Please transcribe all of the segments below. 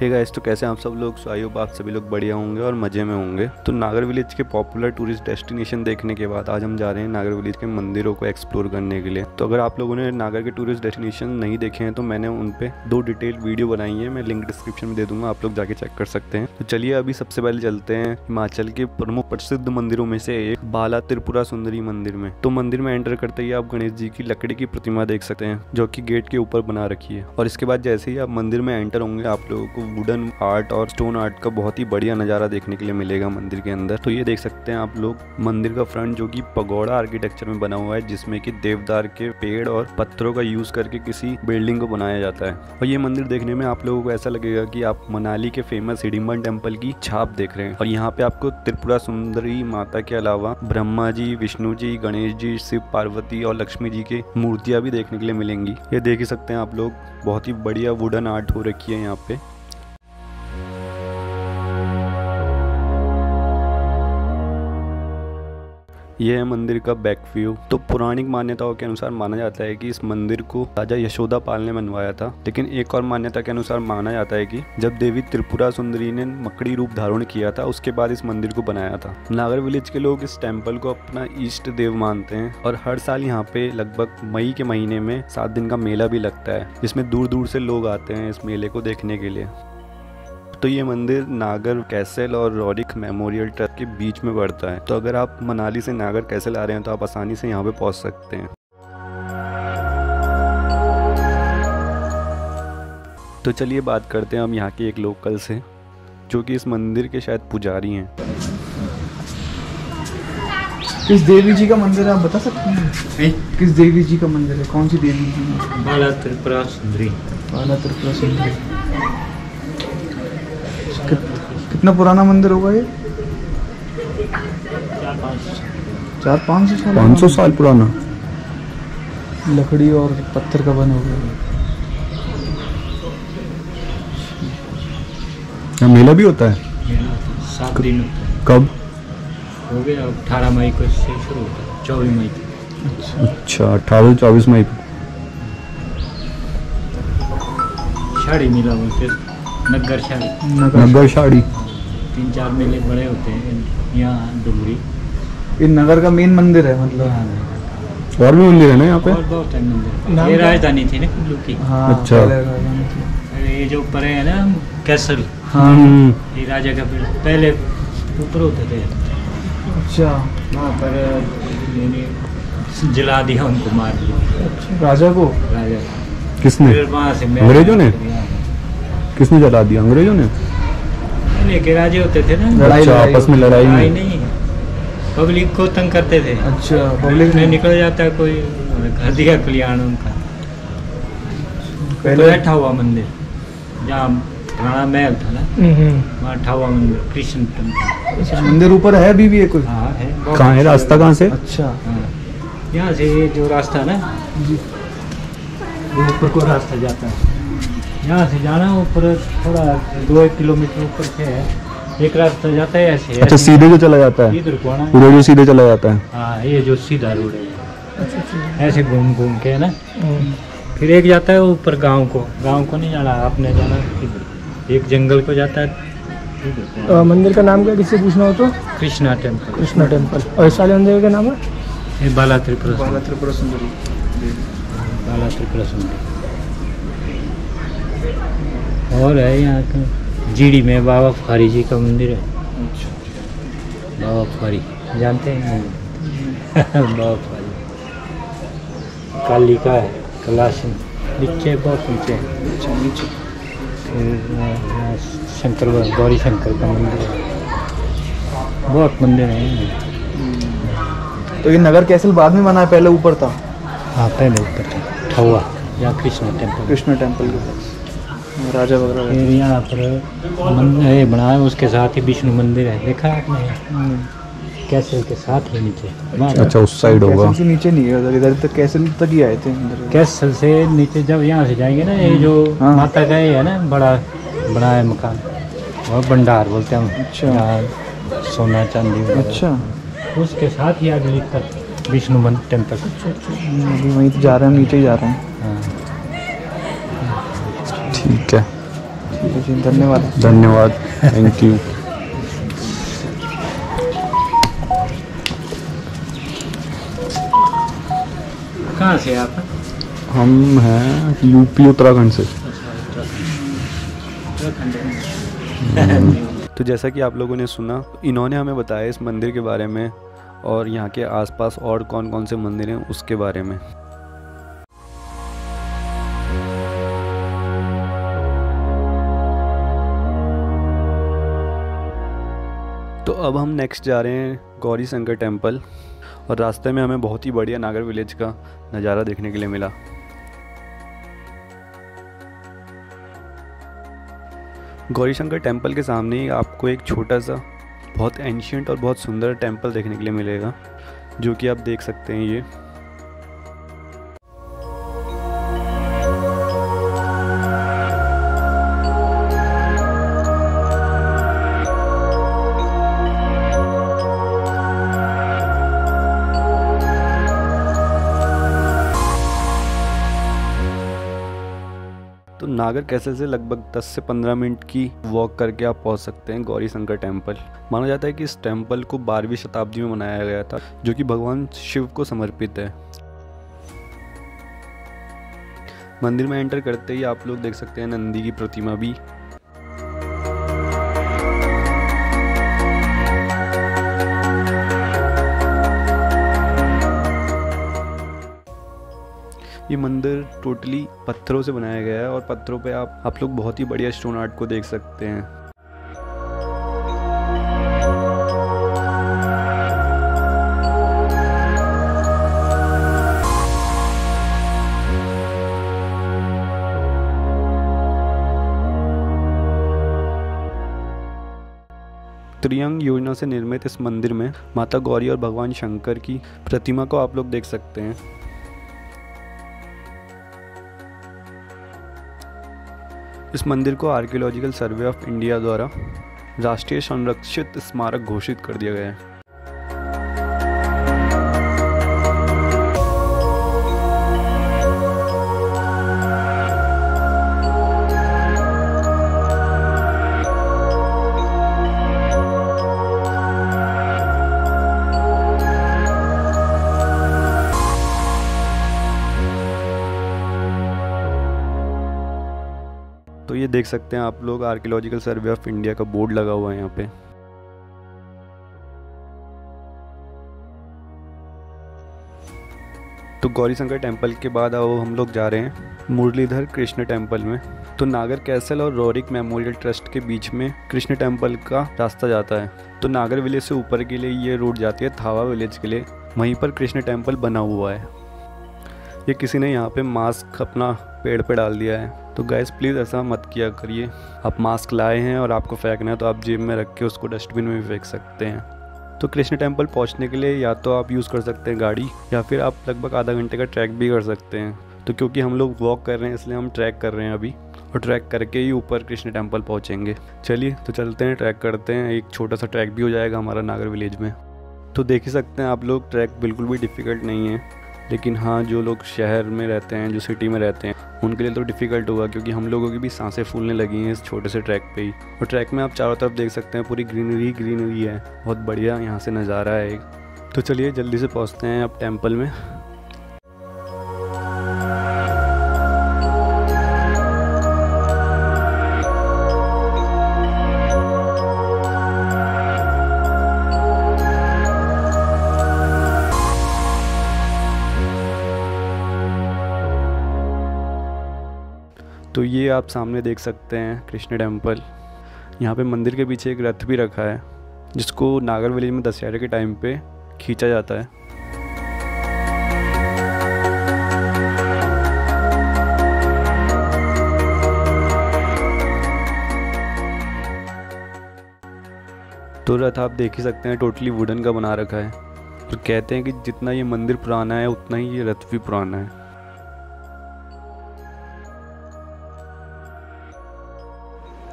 Hey guys, तो कैसे आप सब लोग, सो आई होप आप सभी लोग बढ़िया होंगे और मज़े में होंगे। तो नागर विलेज के पॉपुलर टूरिस्ट डेस्टिनेशन देखने के बाद आज हम जा रहे हैं नागर विलेज के मंदिरों को एक्सप्लोर करने के लिए। तो अगर आप लोगों ने नागर के टूरिस्ट डेस्टिनेशन नहीं देखे हैं तो मैंने उन पर दो डिटेल वीडियो बनाई है, मैं लिंक डिस्क्रिप्शन में दे दूँगा, आप लोग जाके चेक कर सकते हैं। तो चलिए अभी सबसे पहले चलते हैं हिमाचल के प्रमुख प्रसिद्ध मंदिरों में से एक बाला त्रिपुरा सुंदरी मंदिर में। तो मंदिर में एंटर करते ही आप गणेश जी की लकड़ी की प्रतिमा देख सकते हैं जो कि गेट के ऊपर बना रखी है, और इसके बाद जैसे ही आप मंदिर में एंटर होंगे आप लोगों को वुडन आर्ट और स्टोन आर्ट का बहुत ही बढ़िया नज़ारा देखने के लिए मिलेगा मंदिर के अंदर। तो ये देख सकते हैं आप लोग मंदिर का फ्रंट जो कि पगोड़ा आर्किटेक्चर में बना हुआ है, जिसमें कि देवदार के पेड़ और पत्थरों का यूज़ करके किसी बिल्डिंग को बनाया जाता है। और ये मंदिर देखने में आप लोगों को ऐसा लगेगा कि आप मनाली के फेमस हिडिम्बा टेम्पल की छाप देख रहे हैं। और यहाँ पे आपको त्रिपुरा सुंदरी माता के अलावा ब्रह्मा जी, विष्णु जी, गणेश जी, शिव, पार्वती और लक्ष्मी जी की मूर्तियाँ भी देखने के लिए मिलेंगी। ये देख ही सकते हैं आप लोग, बहुत ही बढ़िया वुडन आर्ट हो रखी है यहाँ पे। यह है मंदिर का बैक व्यू। तो पौराणिक मान्यताओं के अनुसार माना जाता है कि इस मंदिर को राजा यशोदा पाल ने बनवाया था, लेकिन एक और मान्यता के अनुसार माना जाता है कि जब देवी त्रिपुरा सुंदरी ने मकड़ी रूप धारण किया था उसके बाद इस मंदिर को बनाया था। नागर विलेज के लोग इस टेम्पल को अपना इष्ट देव मानते हैं और हर साल यहाँ पे लगभग मई के महीने में 7 दिन का मेला भी लगता है, जिसमें दूर दूर से लोग आते हैं इस मेले को देखने के लिए। तो ये मंदिर नागर कैसल और रोरिक मेमोरियल ट्रस्ट के बीच में पड़ता है। तो अगर आप मनाली से नागर कैसल आ रहे हैं तो आप आसानी से यहाँ पे पहुँच सकते हैं। तो चलिए बात करते हैं हम यहाँ के एक लोकल से जो कि इस मंदिर के शायद पुजारी हैं। किस देवी जी का मंदिर है आप बता सकते हैं? किस देवी जी का मंदिर है, कौन सी देवी जी? बाला त्रिपुरा सुंदरी। बाला त्रिपुरा सुंदरी। कितना पुराना मंदिर होगा ये? 400-500 साल पुराना, लकड़ी और पत्थर का बना होगा। मेला भी होता है 7 दिन। कब हो गया? 18 मई को से शुरू होता है, 24 मई तक। अच्छा, 18-24 मई को शाड़ी मेला बोलते हैं, नगर शाड़ी। नगर शाड़ी 3-4 मेले बड़े होते हैं यहाँ डुमरी। ये नगर का मेन मंदिर है, मतलब और भी मंदिर है ना यहाँ पे? और बहुत है मंदिर। ये राजधानी थी ना कुल्लू की। हाँ, अच्छा। ये जो परे है ना कैसल, हाँ, ये राजा का पहले ऊपर होते थे। अच्छा, वहाँ पर जला दिया उनको, मार दिया राजा को। राजा किसने? अंग्रेजों ने। किसने जला दिया? अंग्रेजों ने। नहीं, राजे होते थे ना, लड़ाई आपस में लड़ाई नहीं, पब्लिक को तंग करते थे। अच्छा, पब्लिक में निकल जाता कोई, घर दिया कल्याण उनका। पहले अठावा मंदिर जहाँ पुराना महल था ना, वहाँ अठावा मंदिर कृष्ण टेम्पल। मंदिर ऊपर है अभी भी है कोई? हाँ है। कहाँ है? रास्ता कहाँ से? अच्छा, यहाँ से ये जो रास्ता है ना, ऊपर को रास्ता जाता है। यहाँ से जाना ऊपर थोड़ा 2-1 किलोमीटर ऊपर से है, एक रास्ता जाता है ऐसे। अच्छा, सीधे जो चला जाता है इधर को आना, पूरा जो सीधे चला जाता है। हाँ, ये जो सीधा रोड है ऐसे घूम घूम के है ना। फिर एक जाता है ऊपर गांव को। गांव को नहीं जाना आपने, जाना एक जंगल को जाता है। मंदिर का नाम क्या, किससे पूछना हो तो? कृष्णा टेम्पल। कृष्णा टेम्पल। और इस वाले मंदिर का नाम है बाला त्रिपुरा। बाला त्रिपुरा सुंदरी। बाला त्रिपुरा सुंदरी। और है यहाँ का जीडी में बाबा फारी जी का मंदिर है। अच्छा, बाबा फारी जानते हैं? बाबा फारी काली का है, कलाशन नीचे, बहुत नीचे। अच्छा, नीचे शंकर, गौरी शंकर का मंदिर है, बहुत मंदिर है। तो ये नगर कैसल बाद में बना है, पहले ऊपर था? हाँ, पहले ऊपर था, ठवा यहाँ कृष्णा टेम्पल। कृष्णा टेम्पल के पास राजा वगैरह। फिर यहाँ पर मंदिर बना है, उसके साथ ही विष्णु मंदिर है, देखा आपने? कैसल के साथ ही नीचे। अच्छा, उस साइड होगा। कैसल से नीचे नहीं है, इधर इधर तक कैसल तक ही आए थे। कैसल से नीचे जब यहाँ से जाएंगे ना, ये जो माता का है ना, बड़ा बड़ा है मकान और भंडार बोलते हैं। अच्छा, सोना चांदी। अच्छा, उसके साथ ही आगे तक विष्णु टेम्पल। वहीं जा रहे हैं, नीचे जा रहे हैं। ठीक है, जी धन्यवाद, धन्यवाद, थैंक यू। कहाँ से आप? हम हैं यूपी, उत्तराखंड से। तो जैसा कि आप लोगों ने सुना, इन्होंने हमें बताया इस मंदिर के बारे में और यहाँ के आसपास और कौन कौन से मंदिर हैं उसके बारे में। तो अब हम नेक्स्ट जा रहे हैं गौरी शंकर टेम्पल, और रास्ते में हमें बहुत ही बढ़िया नागर विलेज का नज़ारा देखने के लिए मिला। गौरी शंकर टेम्पल के सामने ही आपको एक छोटा सा बहुत एंशियंट और बहुत सुंदर टेम्पल देखने के लिए मिलेगा, जो कि आप देख सकते हैं। ये नागर कैसल से लगभग 10 से 15 मिनट की वॉक करके आप पहुंच सकते हैं गौरी शंकर टेम्पल। माना जाता है कि इस टेम्पल को 12वीं शताब्दी में बनाया गया था, जो कि भगवान शिव को समर्पित है। मंदिर में एंटर करते ही आप लोग देख सकते हैं नंदी की प्रतिमा भी। ये मंदिर टोटली पत्थरों से बनाया गया है और पत्थरों पे आप लोग बहुत ही बढ़िया स्टोन आर्ट को देख सकते हैं। त्रियंग योजना से निर्मित इस मंदिर में माता गौरी और भगवान शंकर की प्रतिमा को आप लोग देख सकते हैं। इस मंदिर को आर्कियोलॉजिकल सर्वे ऑफ इंडिया द्वारा राष्ट्रीय संरक्षित स्मारक घोषित कर दिया गया है। तो ये देख सकते हैं आप लोग, आर्कियोलॉजिकल सर्वे ऑफ इंडिया का बोर्ड लगा हुआ है यहाँ पे। तो गौरी शंकर टेम्पल के बाद अब हम लोग जा रहे हैं मुरलीधर कृष्ण टेम्पल में। तो नागर कैसल और रोरिक मेमोरियल ट्रस्ट के बीच में कृष्ण टेम्पल का रास्ता जाता है। तो नागर विलेज से ऊपर के लिए ये रोड जाती है थावा विलेज के लिए, वहीं पर कृष्ण टेम्पल बना हुआ है। ये किसी ने यहाँ पे मास्क अपना पेड़ पे डाल दिया है, तो गाइस प्लीज़ ऐसा मत किया करिए। आप मास्क लाए हैं और आपको फेंकना है तो आप जेब में रख के उसको डस्टबिन में भी फेंक सकते हैं। तो कृष्ण टेम्पल पहुँचने के लिए या तो आप यूज़ कर सकते हैं गाड़ी, या फिर आप लगभग आधा घंटे का ट्रैक भी कर सकते हैं। तो क्योंकि हम लोग वॉक कर रहे हैं इसलिए हम ट्रैक कर रहे हैं अभी, और ट्रैक करके ही ऊपर कृष्ण टेम्पल पहुँचेंगे। चलिए तो चलते हैं, ट्रैक करते हैं। एक छोटा सा ट्रैक भी हो जाएगा हमारा नागर विलेज में। तो देख ही सकते हैं आप लोग, ट्रैक बिल्कुल भी डिफ़िकल्ट नहीं है, लेकिन हाँ जो लोग शहर में रहते हैं, जो सिटी में रहते हैं, उनके लिए तो डिफ़िकल्ट होगा, क्योंकि हम लोगों की भी सांसें फूलने लगी हैं इस छोटे से ट्रैक पे ही। और ट्रैक में आप चारों तरफ देख सकते हैं पूरी ग्रीनरी ग्रीनरी है, बहुत बढ़िया यहाँ से नज़ारा है एक। तो चलिए जल्दी से पहुँचते हैं अब टेम्पल में। तो ये आप सामने देख सकते हैं कृष्ण टेम्पल। यहाँ पे मंदिर के पीछे एक रथ भी रखा है, जिसको नागर विलेज में दशहरे के टाइम पे खींचा जाता है। तो रथ आप देख ही सकते हैं टोटली वुडन का बना रखा है, और कहते हैं कि जितना ये मंदिर पुराना है उतना ही ये रथ भी पुराना है।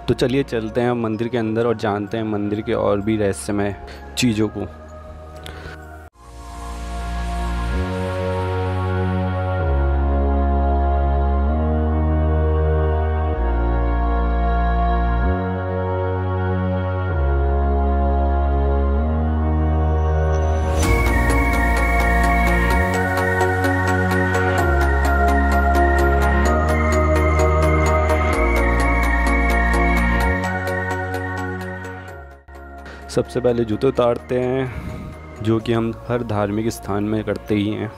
तो चलिए चलते हैं मंदिर के अंदर और जानते हैं मंदिर के और भी रहस्यमय चीज़ों को। सबसे पहले जूते उतारते हैं, जो कि हम हर धार्मिक स्थान में करते ही हैं।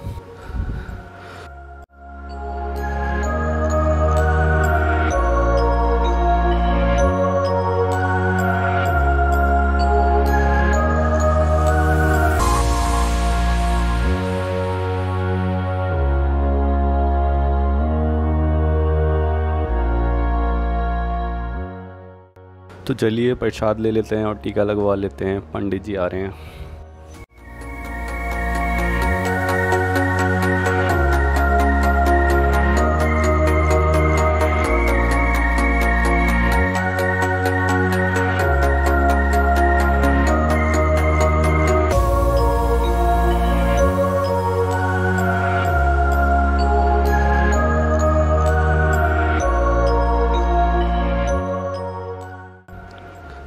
तो चलिए प्रसाद ले लेते हैं और टीका लगवा लेते हैं, पंडित जी आ रहे हैं।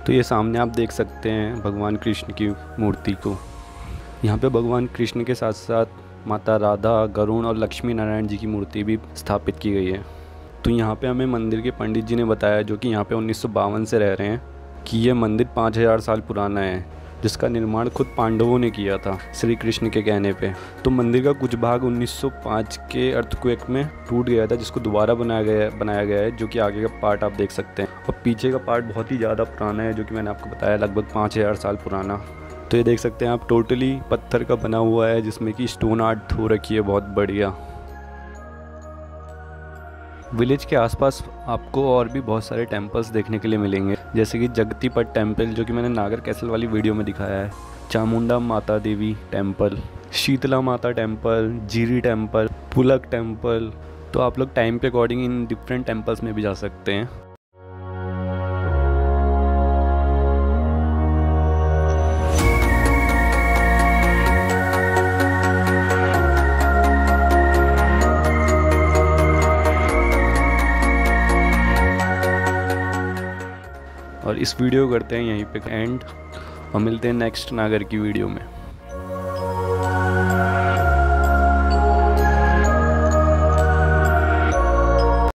तो ये सामने आप देख सकते हैं भगवान कृष्ण की मूर्ति को। यहाँ पे भगवान कृष्ण के साथ साथ माता राधा, गरुण और लक्ष्मी नारायण जी की मूर्ति भी स्थापित की गई है। तो यहाँ पे हमें मंदिर के पंडित जी ने बताया, जो कि यहाँ पे 1952 से रह रहे हैं, कि यह मंदिर 5000 साल पुराना है, जिसका निर्माण खुद पांडवों ने किया था श्री कृष्ण के कहने पे। तो मंदिर का कुछ भाग 1905 के अर्थक्वेक में टूट गया था, जिसको दोबारा बनाया गया है, जो कि आगे का पार्ट आप देख सकते हैं। और पीछे का पार्ट बहुत ही ज़्यादा पुराना है, जो कि मैंने आपको बताया लगभग 5000 साल पुराना। तो ये देख सकते हैं आप, टोटली पत्थर का बना हुआ है, जिसमें कि स्टोन आर्ट हो रखी है, बहुत बढ़िया। विलेज के आसपास आपको और भी बहुत सारे टेम्पल्स देखने के लिए मिलेंगे, जैसे कि जगतीपट टेम्पल, जो कि मैंने नागर कैसल वाली वीडियो में दिखाया है, चामुंडा माता देवी temple, Sheetla Mata temple, Jiri temple, Pulak temple. तो आप लोग टाइम के अकॉर्डिंग इन डिफरेंट टेम्पल्स में भी जा सकते हैं। और इस वीडियो करते हैं यहीं पे एंड, और मिलते हैं नेक्स्ट नागर की वीडियो में।